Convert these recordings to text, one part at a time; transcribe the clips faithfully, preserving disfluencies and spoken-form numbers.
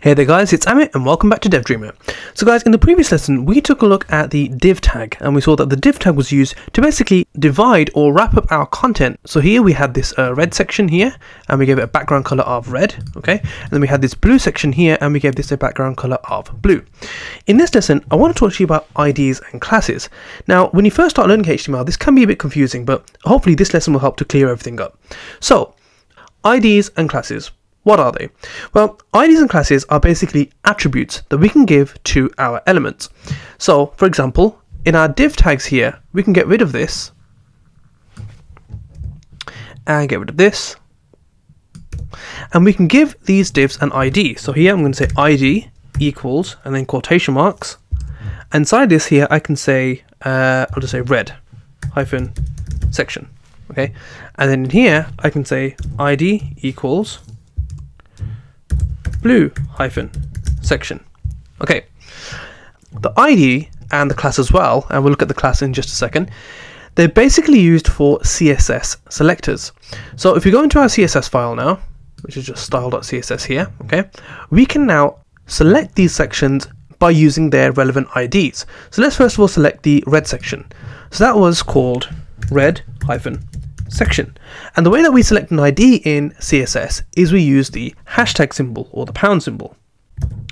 Hey there guys, it's Amit and welcome back to DevDreamer. So guys, in the previous lesson we took a look at the div tag and we saw that the div tag was used to basically divide or wrap up our content. So here we had this uh, red section here and we gave it a background color of red, okay? And then we had this blue section here and we gave this a background color of blue. In this lesson I want to talk to you about I Ds and classes. Now when you first start learning H T M L this can be a bit confusing, but hopefully this lesson will help to clear everything up. So I Ds and classes. What are they? Well, I Ds and classes are basically attributes that we can give to our elements. So, for example, in our div tags here, we can get rid of this and get rid of this, and we can give these divs an I D. So here I'm going to say I D equals and then quotation marks. Inside this here, I can say uh, I'll just say red hyphen section, okay? And then in here, I can say I D equals blue hyphen section. Okay, the I D and the class as well, and we'll look at the class in just a second, they're basically used for C S S selectors. So if we go into our C S S file now, which is just style.css here, okay, we can now select these sections by using their relevant I Ds. So let's first of all select the red section. So that was called red hyphen section. And the way that we select an I D in C S S is we use the hashtag symbol or the pound symbol,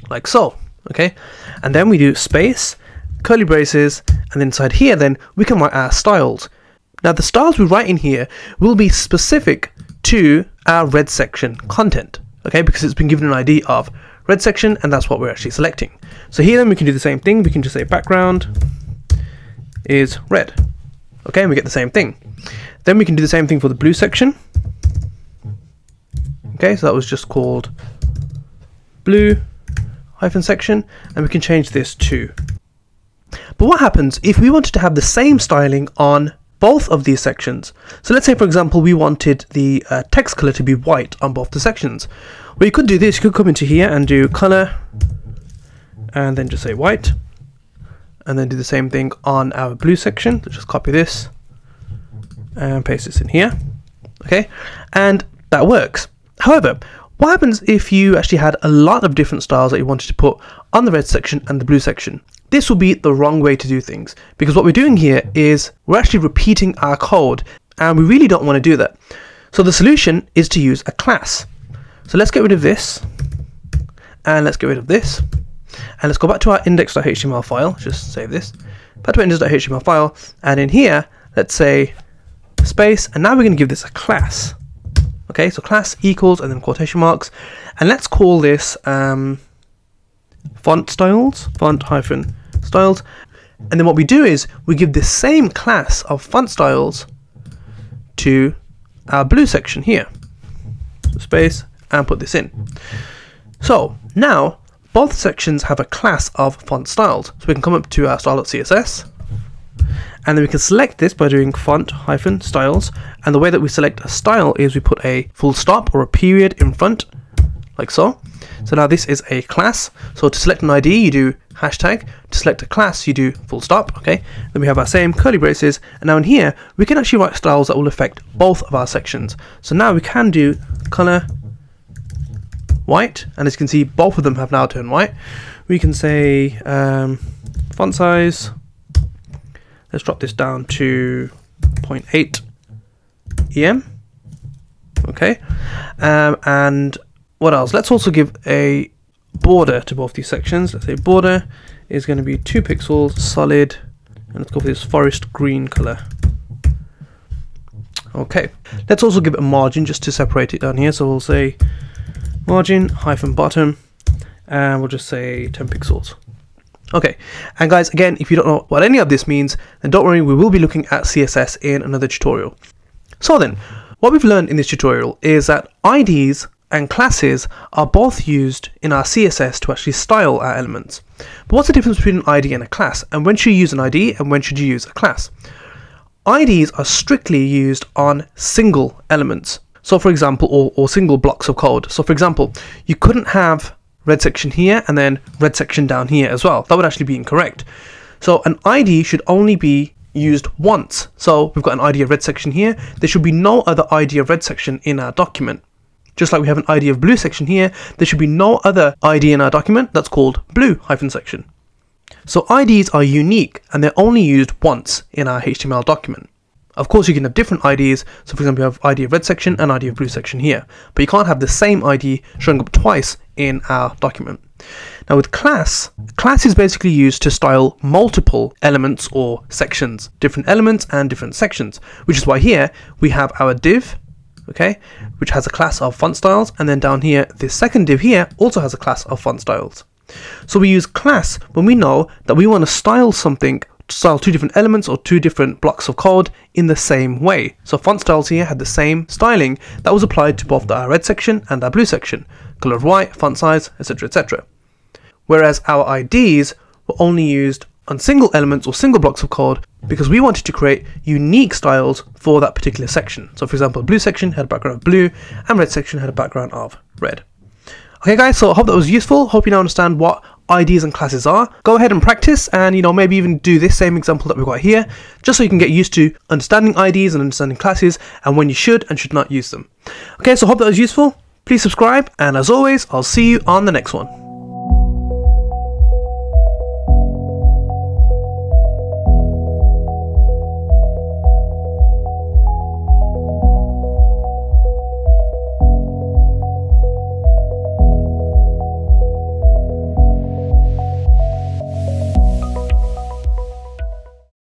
like so, okay? And then we do space, curly braces, and inside here then we can write our styles. Now the styles we write in here will be specific to our red section content, okay? Because it's been given an I D of red section and that's what we're actually selecting. So here then we can do the same thing. We can just say background is red, okay? And we get the same thing. Then we can do the same thing for the blue section. Okay, so that was just called blue hyphen section, and we can change this to. But what happens if we wanted to have the same styling on both of these sections? So let's say, for example, we wanted the uh, text color to be white on both the sections. Well, you could do this. You could come into here and do color, and then just say white, and then do the same thing on our blue section. Let's just copy this and paste this in here, okay? And that works. However, what happens if you actually had a lot of different styles that you wanted to put on the red section and the blue section? This will be the wrong way to do things, because what we're doing here is we're actually repeating our code, and we really don't want to do that. So the solution is to use a class. So let's get rid of this, and let's get rid of this, and let's go back to our index.html file, just save this, back to our index.html file, and in here, let's say space, and now we're going to give this a class, okay? So class equals and then quotation marks, and let's call this um, font styles, font hyphen styles, and then what we do is we give the same class of font styles to our blue section here, so space, and put this in. So now both sections have a class of font styles, so we can come up to our style.css. And then we can select this by doing font hyphen styles, and the way that we select a style is we put a full stop or a period in front, like so. So now this is a class. So to select an I D you do hashtag, to select a class you do full stop, okay? Then we have our same curly braces, and now in here we can actually write styles that will affect both of our sections. So now we can do color white, and as you can see both of them have now turned white. We can say um, font size, let's drop this down to zero point eight E M, okay? Um, and what else? Let's also give a border to both these sections. Let's say border is going to be two pixels, solid, and let's go for this forest green color. Okay, let's also give it a margin just to separate it down here. So we'll say margin hyphen bottom, and we'll just say ten pixels. Okay, and guys, again, if you don't know what any of this means, then don't worry, we will be looking at C S S in another tutorial. So then, what we've learned in this tutorial is that I Ds and classes are both used in our C S S to actually style our elements. But what's the difference between an I D and a class? And when should you use an I D and when should you use a class? I Ds are strictly used on single elements. So for example, or, or single blocks of code. So for example, you couldn't have red section here and then red section down here as well. That would actually be incorrect. So an I D should only be used once. So we've got an I D of red section here. There should be no other I D of red section in our document. Just like we have an I D of blue section here, there should be no other I D in our document that's called blue hyphen section. So I Ds are unique and they're only used once in our H T M L document. Of course, you can have different I Ds. So for example, you have I D of red section and I D of blue section here, but you can't have the same I D showing up twice in our document. Now with class, class is basically used to style multiple elements or sections, different elements and different sections, which is why here we have our div, okay, which has a class of font styles. And then down here, this second div here also has a class of font styles. So we use class when we know that we want to style something, style two different elements or two different blocks of code in the same way. So font styles here had the same styling that was applied to both our red section and our blue section, color of white, font size, et cetera, et cetera. Whereas our I Ds were only used on single elements or single blocks of code because we wanted to create unique styles for that particular section. So for example, blue section had a background of blue and red section had a background of red. Okay guys, so I hope that was useful. Hope you now understand what I Ds and classes are. Go ahead and practice and, you know, maybe even do this same example that we've got here, just so you can get used to understanding I Ds and understanding classes and when you should and should not use them. Okay, so hope that was useful. Please subscribe, and as always, I'll see you on the next one.